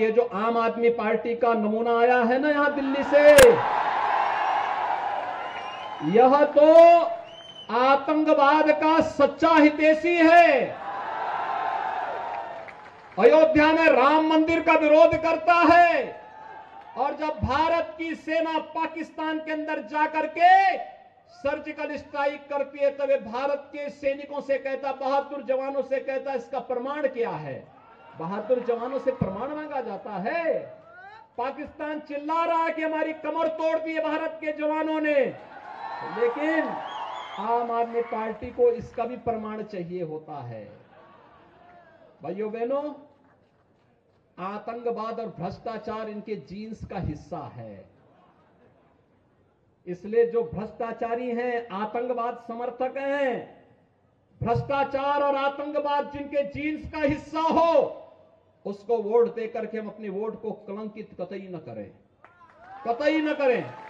ये जो आम आदमी पार्टी का नमूना आया है ना यहां दिल्ली से, यह तो आतंकवाद का सच्चा हितैषी है। अयोध्या में राम मंदिर का विरोध करता है और जब भारत की सेना पाकिस्तान के अंदर जाकर के सर्जिकल स्ट्राइक करती है तब भारत के सैनिकों से कहता, बहादुर जवानों से कहता, इसका प्रमाण क्या है? बहादुर जवानों से प्रमाण मांगा जाता है। पाकिस्तान चिल्ला रहा है कि हमारी कमर तोड़ दी है भारत के जवानों ने, लेकिन आम आदमी पार्टी को इसका भी प्रमाण चाहिए होता है। भाइयों बहनों, आतंकवाद और भ्रष्टाचार इनके जीन्स का हिस्सा है, इसलिए जो भ्रष्टाचारी हैं, आतंकवाद समर्थक हैं, भ्रष्टाचार और आतंकवाद जिनके जीन्स का हिस्सा हो, उसको वोट देकर के हम अपने वोट को कलंकित कतई न करें, कतई न करें।